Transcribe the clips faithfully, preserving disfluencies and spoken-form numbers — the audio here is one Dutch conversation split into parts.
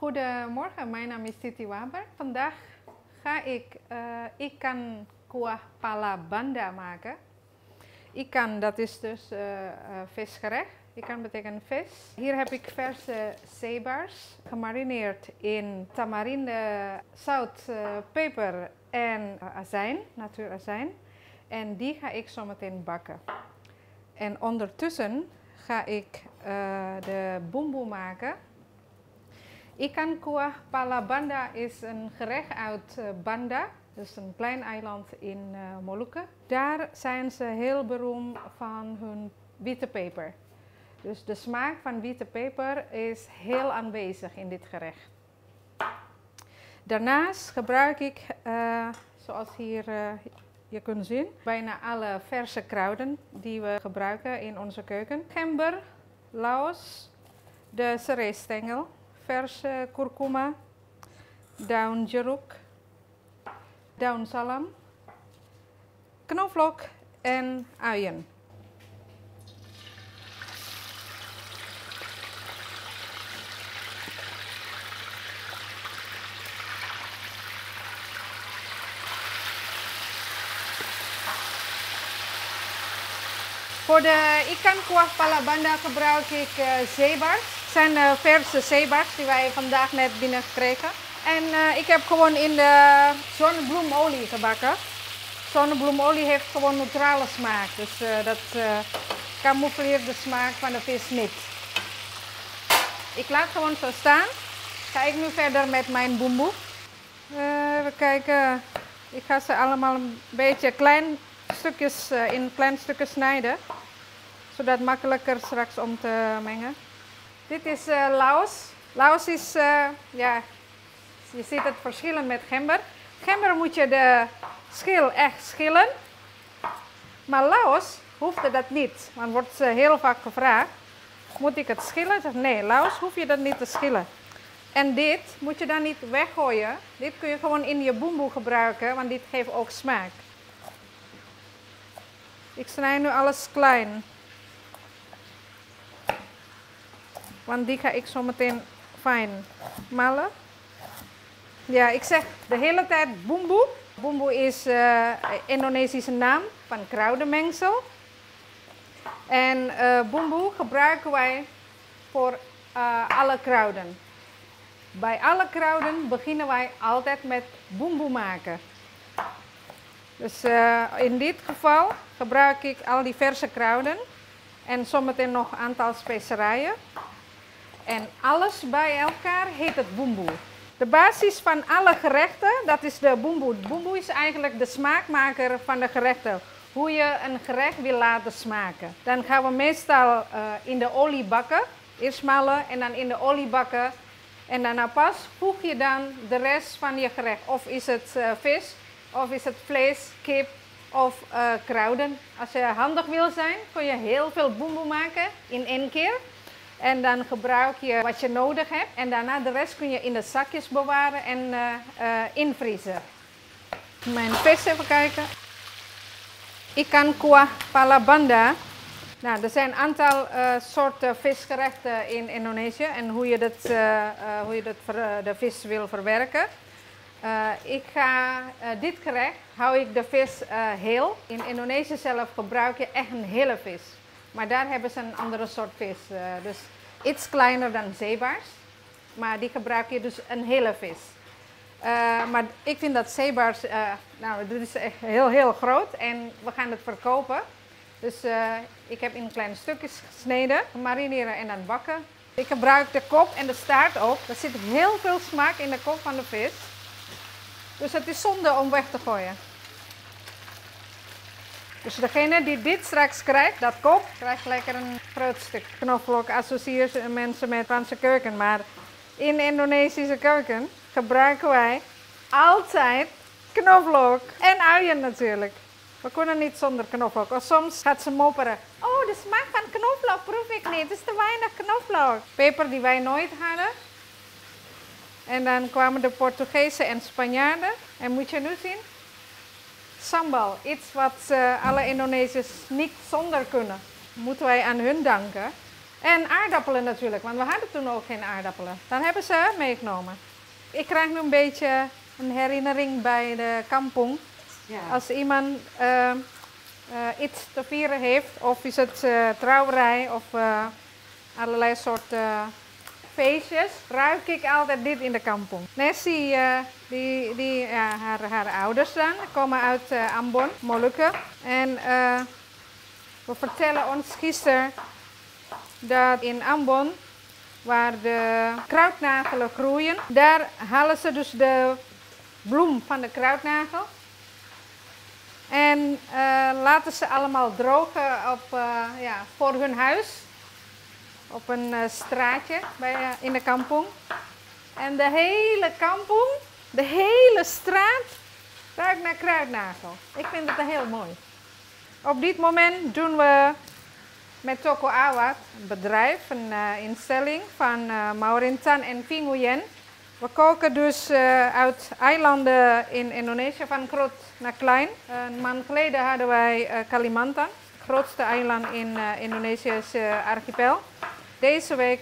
Goedemorgen, mijn naam is Titi Waber. Vandaag ga ik uh, ikan kuah pala banda maken. Ikan, dat is dus uh, uh, visgerecht. Ikan betekent vis. Hier heb ik verse zeebaars, gemarineerd in tamarinde, zout, uh, peper en uh, azijn, natuurazijn. En die ga ik zo meteen bakken. En ondertussen ga ik uh, de boemboe maken. Ikan kuah pala banda is een gerecht uit uh, Banda. Dus een klein eiland in uh, Molukken. Daar zijn ze heel beroemd van hun witte peper. Dus de smaak van witte peper is heel aanwezig in dit gerecht. Daarnaast gebruik ik, uh, zoals hier uh, je kunt zien, bijna alle verse kruiden die we gebruiken in onze keuken. Gember, laos, de serehstengel, verse kurkuma, daun jeruk, daun salam, knoflook en uien. Voor de ikan kuah pala banda gebruik ik uh, zeebaars. Het zijn uh, verse zeebaars die wij vandaag net binnen gekregen. En uh, ik heb gewoon in de zonnebloemolie gebakken. Zonnebloemolie heeft gewoon neutrale smaak. Dus uh, dat uh, camoufleert de smaak van de vis niet. Ik laat gewoon zo staan. Ga ik nu verder met mijn boemboe. Uh, even kijken. Ik ga ze allemaal een beetje klein stukjes uh, in kleine stukken snijden, zodat het makkelijker straks om te mengen. Dit is uh, laos. Laos is, uh, ja, je ziet het verschillen met gember. Gember moet je de schil echt schillen, maar laos hoeft dat niet. Want wordt ze heel vaak gevraagd, moet ik het schillen? Zeg, nee, laos hoef je dat niet te schillen. En dit moet je dan niet weggooien. Dit kun je gewoon in je boemboe gebruiken, want dit geeft ook smaak. Ik snij nu alles klein, want die ga ik zo meteen fijn malen. Ja, ik zeg de hele tijd boemboe. Boemboe is uh, Indonesische naam van kruidenmengsel. En uh, boemboe gebruiken wij voor uh, alle kruiden. Bij alle kruiden beginnen wij altijd met boemboe maken. Dus uh, in dit geval gebruik ik al die verse kruiden en zometeen nog een aantal specerijen. En alles bij elkaar heet het boemboe. De basis van alle gerechten, dat is de boemboe. Boemboe is eigenlijk de smaakmaker van de gerechten. Hoe je een gerecht wil laten smaken. Dan gaan we meestal uh, in de olie bakken. Eerst smalen en dan in de olie bakken. En daarna pas voeg je dan de rest van je gerecht. Of is het uh, vis, of is het vlees, kip of uh, kruiden. Als je handig wil zijn, kun je heel veel boemboe maken in één keer. En dan gebruik je wat je nodig hebt. En daarna de rest kun je in de zakjes bewaren en uh, uh, invriezen. Mijn vis even kijken. Ikan kuah pala banda. Nou, er zijn een aantal uh, soorten visgerechten in Indonesië. En hoe je, dat, uh, uh, hoe je dat ver, uh, de vis wil verwerken. Uh, ik ga uh, dit gerecht, hou ik de vis uh, heel. In Indonesië zelf gebruik je echt een hele vis. Maar daar hebben ze een andere soort vis. Uh, dus iets kleiner dan zeebaars. Maar die gebruik je dus een hele vis. Uh, maar ik vind dat zeebaars, uh, nou dit is echt heel heel groot. En we gaan het verkopen. Dus uh, ik heb in kleine stukjes gesneden. Marineren en dan bakken. Ik gebruik de kop en de staart ook. Er zit heel veel smaak in de kop van de vis. Dus het is zonde om weg te gooien. Dus degene die dit straks krijgt, dat kop, krijgt lekker een groot stuk knoflook. Associëren mensen met Franse keuken. Maar in de Indonesische keuken gebruiken wij altijd knoflook. En uien natuurlijk. We kunnen niet zonder knoflook. Of soms gaat ze mopperen. Oh, de smaak van knoflook proef ik niet. Het is te weinig knoflook. Peper die wij nooit hadden. En dan kwamen de Portugezen en Spanjaarden. En moet je nu zien, sambal. Iets wat uh, alle Indonesiërs niet zonder kunnen. Moeten wij aan hun danken. En aardappelen natuurlijk, want we hadden toen ook geen aardappelen. Dan hebben ze meegenomen. Ik krijg nu een beetje een herinnering bij de kampong. Ja. Als iemand uh, uh, iets te vieren heeft, of is het uh, trouwerij of uh, allerlei soorten uh, feestjes, ruik ik altijd dit in de kampong. Nessie, uh, die, die, uh, haar, haar ouders dan, komen uit uh, Ambon, Molukken. En uh, we vertellen ons gisteren dat in Ambon, waar de kruidnagelen groeien, daar halen ze dus de bloem van de kruidnagel. En uh, laten ze allemaal drogen op, uh, ja, voor hun huis, op een uh, straatje bij, uh, in de kampong. En de hele kampong, de hele straat, ruikt naar kruidnagel. Ik vind het heel mooi. Op dit moment doen we met Toko Awad, een bedrijf, een uh, instelling van uh, Maurintan en Pinguyen. We koken dus uh, uit eilanden in Indonesië, van groot naar klein. Een maand geleden hadden wij uh, Kalimantan, het grootste eiland in uh, Indonesië's uh, archipel. Deze week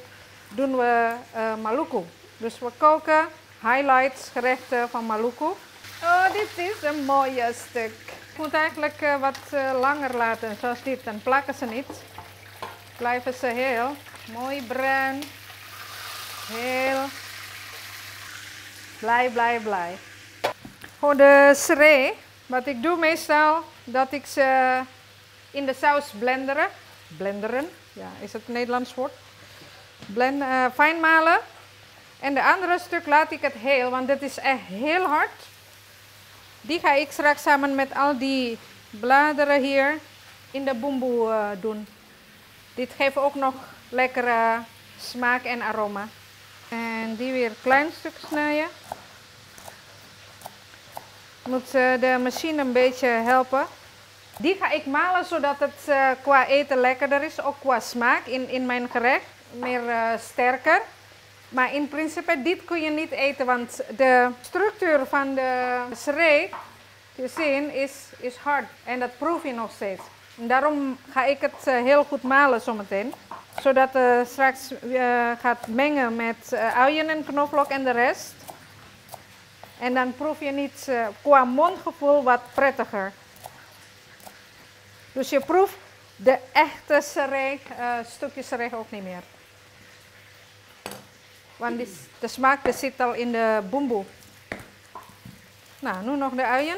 doen we uh, Maluku. Dus we koken highlights, gerechten van Maluku. Oh, dit is een mooie stuk. Ik moet eigenlijk uh, wat uh, langer laten, zoals dit. Dan plakken ze niet. Blijven ze heel mooi bruin. Heel blij, blij, blij. Voor de sereh, wat ik doe meestal, dat ik ze in de saus blenderen. Blenderen, ja, is het een Nederlands woord? Blend, uh, fijn malen. En de andere stuk laat ik het heel, want dit is echt heel hard. Die ga ik straks samen met al die bladeren hier in de boemboe uh, doen. Dit geeft ook nog lekkere smaak en aroma. En die weer een klein stuk snijden. Moet de machine een beetje helpen. Die ga ik malen zodat het qua eten lekkerder is. Ook qua smaak in, in mijn gerecht. Meer uh, sterker. Maar in principe dit kun je niet eten. Want de structuur van de sereh, je ziet, is, is hard. En dat proef je nog steeds. En daarom ga ik het heel goed malen zometeen. Zodat het uh, straks uh, gaat mengen met uh, uien en knoflook en de rest. En dan proef je niet uh, qua mondgevoel wat prettiger. Dus je proeft de echte sereh, uh, stukjes sereh ook niet meer. Want die, de smaak die zit al in de boemboe. Nou, nu nog de uien.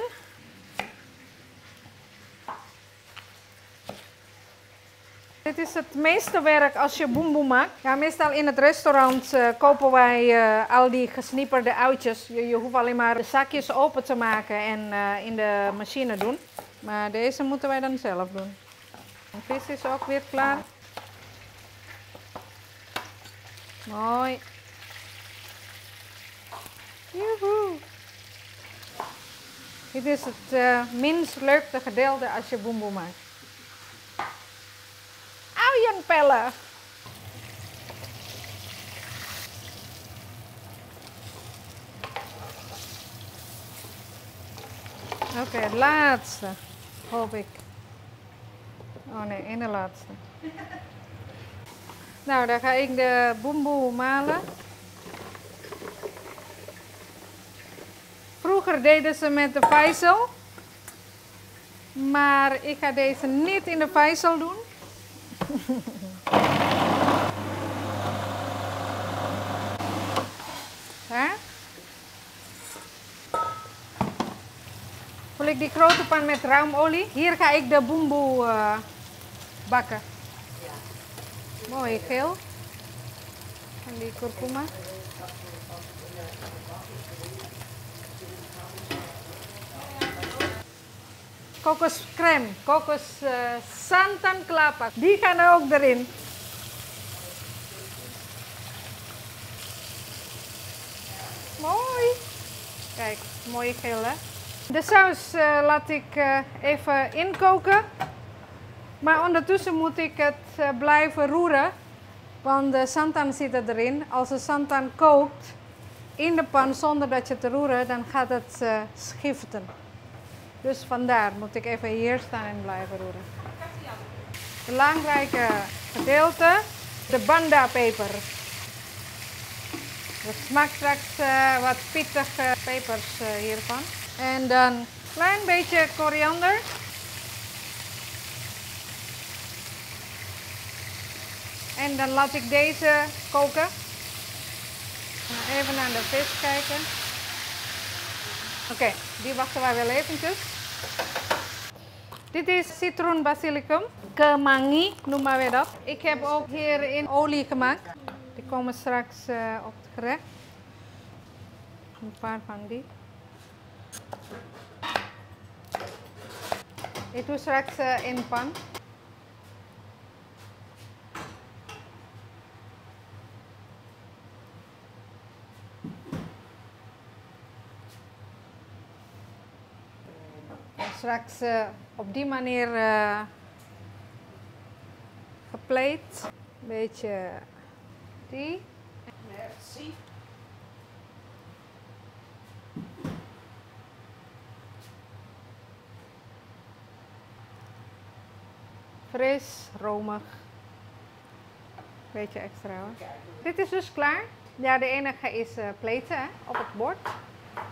Dit is het meeste werk als je boemboe maakt. Ja, meestal in het restaurant uh, kopen wij uh, al die gesnipperde uitjes. Je, je hoeft alleen maar de zakjes open te maken en uh, in de machine doen. Maar deze moeten wij dan zelf doen. De vis is ook weer klaar. Mooi. Joehoe. Dit is het uh, minst leukste gedeelte als je boemboe maakt. Pellen. Oké, okay, het laatste, hoop ik. Oh nee, in de laatste. Nou, dan ga ik de boemboe malen. Vroeger deden ze met de vijzel, maar ik ga deze niet in de vijzel doen. Daar. Vul ik die grote pan met ruimolie. Hier ga ik de boemboe uh, bakken. Mooi geel. En die kurkuma. Kokoscrème, kokos uh, santan kelapa. Die gaan er ook erin. Mooi. Kijk, mooi geel hè. De saus uh, laat ik uh, even inkoken. Maar ondertussen moet ik het uh, blijven roeren. Want de santan zit erin. Als de santan kookt in de pan zonder dat je te roeren, dan gaat het uh, schiften. Dus vandaar moet ik even hier staan en blijven roeren. Het belangrijke gedeelte de banda-peper. Dat smaakt straks uh, wat pittige uh, pepers uh, hiervan. En dan een klein beetje koriander. En dan laat ik deze koken. Even naar de vis kijken. Oké, okay, die wachten wij wel eventjes. Dit is citroen basilicum. Kemangi noemen we dat. Ik heb ook hier in olie gemaakt. Die komen straks uh, op het gerecht. Een paar van die. Ik doe straks uh, in de pan. Straks uh, op die manier uh, gepleit. Een beetje die. Merci. Fris, romig. Beetje extra hoor. Kijk. Dit is dus klaar. Ja, de enige is uh, pleten hè, op het bord.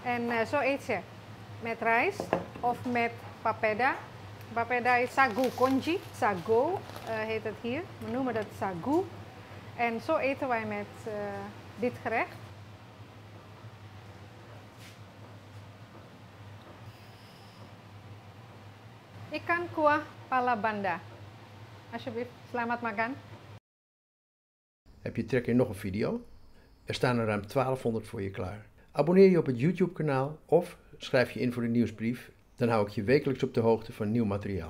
En uh, zo eet je. Met rijst of met papeda. Papeda is sagu konji. Sagu uh, heet het hier. We noemen dat sagu. En zo eten wij met uh, dit gerecht. Ikan Kuah Pala Banda. Alsjeblieft, selamat makan. Heb je trek in nog een video? Er staan er ruim twaalfhonderd voor je klaar. Abonneer je op het YouTube kanaal of schrijf je in voor de nieuwsbrief, dan hou ik je wekelijks op de hoogte van nieuw materiaal.